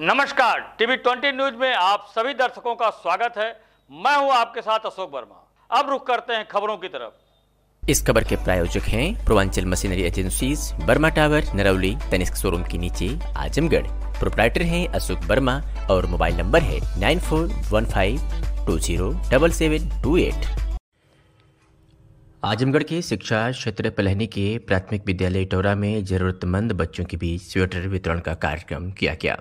नमस्कार, TV 20 news में आप सभी दर्शकों का स्वागत है। मैं हूं आपके साथ अशोक वर्मा। अब रुख करते हैं खबरों की तरफ। इस खबर के प्रायोजक हैं Purvanchal machinery agencies, Burma tower, Narauli, Tanishq showroom के नीचे, आजमगढ़। प्रोप्राइटर हैं अशोक वर्मा और मोबाइल नंबर है 9415207728। आजमगढ़ के शिक्षा क्षेत्र पलहनी के प्राथमिक विद्यालय इटौरा में जरूरतमंद बच्चों के बीच स्वेटर वितरण का कार्यक्रम किया गया।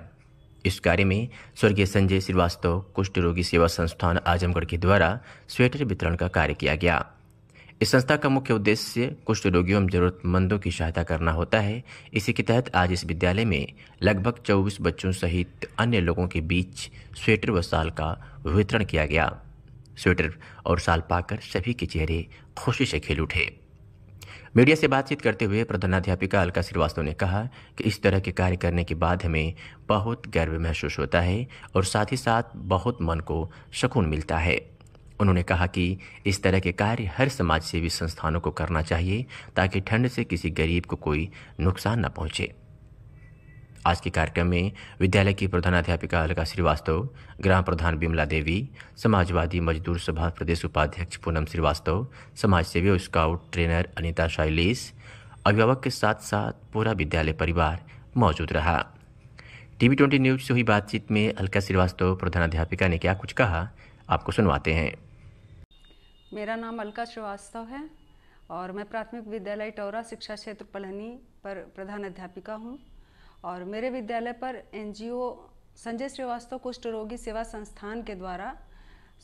इस कार्य में स्वर्गीय संजय श्रीवास्तव कुष्ठ रोगी सेवा संस्थान आजमगढ़ के द्वारा स्वेटर वितरण का कार्य किया गया। इस संस्था का मुख्य उद्देश्य कुष्ठ रोगियों एवं जरूरतमंदों की सहायता करना होता है। इसी के तहत आज इस विद्यालय में लगभग 24 बच्चों सहित अन्य लोगों के बीच स्वेटर व शाल का वितरण किया गया। स्वेटर और शाल पाकर सभी के चेहरे खुशी से खिल उठे। मीडिया से बातचीत करते हुए प्रधानाध्यापिका अलका श्रीवास्तव ने कहा कि इस तरह के कार्य करने के बाद हमें बहुत गर्व महसूस होता है और साथ ही साथ बहुत मन को सुकून मिलता है। उन्होंने कहा कि इस तरह के कार्य हर समाजसेवी संस्थानों को करना चाहिए ताकि ठंड से किसी गरीब को कोई नुकसान न पहुंचे। आज के कार्यक्रम में विद्यालय की प्रधानाध्यापिका अलका श्रीवास्तव, ग्राम प्रधान विमला देवी, समाजवादी मजदूर सभा प्रदेश उपाध्यक्ष पूनम श्रीवास्तव, समाजसेवी और स्काउट ट्रेनर अनीता शायलेश, अभिभावक के साथ साथ पूरा विद्यालय परिवार मौजूद रहा। टीवी 20 न्यूज से हुई बातचीत में अलका श्रीवास्तव प्रधानाध्यापिका ने क्या कुछ कहा, आपको सुनवाते हैं। मेरा नाम अलका श्रीवास्तव है और मैं प्राथमिक विद्यालय इटौरा शिक्षा क्षेत्र पलहनी पर प्रधानाध्यापिका हूँ। और मेरे विद्यालय पर एनजीओ संजय श्रीवास्तव कुष्ठ रोगी सेवा संस्थान के द्वारा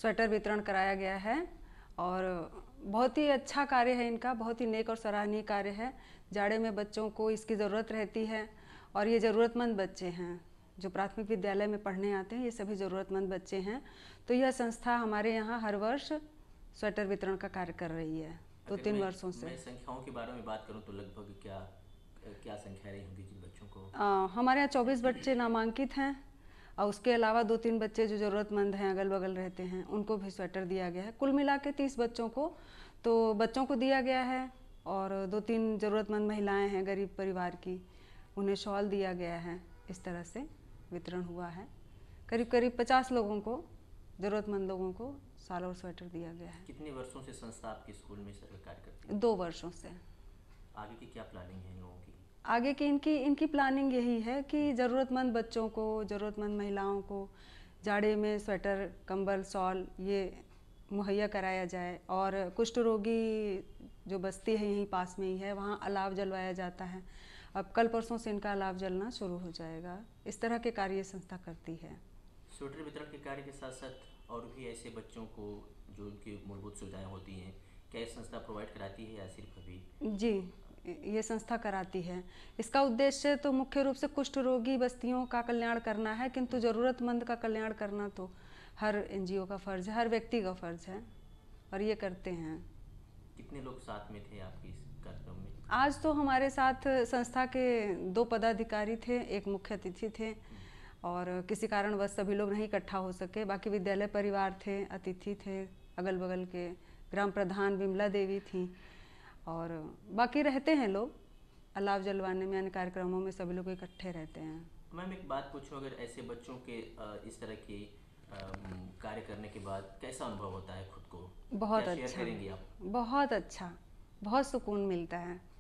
स्वेटर वितरण कराया गया है और बहुत ही अच्छा कार्य है इनका, बहुत ही नेक और सराहनीय कार्य है। जाड़े में बच्चों को इसकी ज़रूरत रहती है और ये ज़रूरतमंद बच्चे हैं जो प्राथमिक विद्यालय में पढ़ने आते हैं, ये सभी ज़रूरतमंद बच्चे हैं। तो यह संस्था हमारे यहाँ हर वर्ष स्वेटर वितरण का कार्य कर रही है। तो 3 वर्षों से संख्याओं के बारे में बात करूँ तो लगभग क्या संख्या रही होगी जिन बच्चों को? हमारे यहाँ 24 बच्चे नामांकित हैं और उसके अलावा 2-3 बच्चे जो ज़रूरतमंद हैं, अगल बगल रहते हैं, उनको भी स्वेटर दिया गया है। कुल मिला के 30 बच्चों को दिया गया है और 2-3 ज़रूरतमंद महिलाएं हैं गरीब परिवार की, उन्हें शॉल दिया गया है। इस तरह से वितरण हुआ है। करीब 50 लोगों को, ज़रूरतमंद लोगों को शाल और स्वेटर दिया गया है। कितने वर्षों से संस्था आपके स्कूल में कार्य करती है? 2 वर्षों से। आगे की क्या प्लानिंग है लोगों की? आगे की इनकी प्लानिंग यही है कि ज़रूरतमंद बच्चों को, ज़रूरतमंद महिलाओं को जाड़े में स्वेटर, कंबल, शॉल ये मुहैया कराया जाए। और कुष्ठ रोगी जो बस्ती है यहीं पास में ही है, वहाँ अलाव जलवाया जाता है। अब कल परसों से इनका अलाव जलना शुरू हो जाएगा। इस तरह के कार्य संस्था करती है। स्वेटर वितरण के कार्य के साथ साथ और भी ऐसे बच्चों को जो उनकी मूलभूत सुविधाएँ होती हैं, क्या इस संस्था प्रोवाइड कराती है या सिर्फ अभी? जी, ये संस्था कराती है। इसका उद्देश्य तो मुख्य रूप से कुष्ठ रोगी बस्तियों का कल्याण करना है, किंतु ज़रूरतमंद का कल्याण करना तो हर एनजीओ का फर्ज है, हर व्यक्ति का फर्ज है और ये करते हैं। कितने लोग साथ में थे आपके इस कार्यक्रम में? आज तो हमारे साथ संस्था के 2 पदाधिकारी थे, एक मुख्य अतिथि थे और किसी कारणवश सभी लोग नहीं इकट्ठा हो सके। बाकी विद्यालय परिवार थे, अतिथि थे, अगल बगल के ग्राम प्रधान विमला देवी थी और बाकी रहते हैं लोग अलाव जलवाने में, अन्य कार्यक्रमों में सभी लोग इकट्ठे रहते हैं। मैम, एक बात पूछूं, अगर ऐसे बच्चों के इस तरह के कार्य करने के बाद कैसा अनुभव होता है खुद को? बहुत अच्छा, बहुत सुकून मिलता है।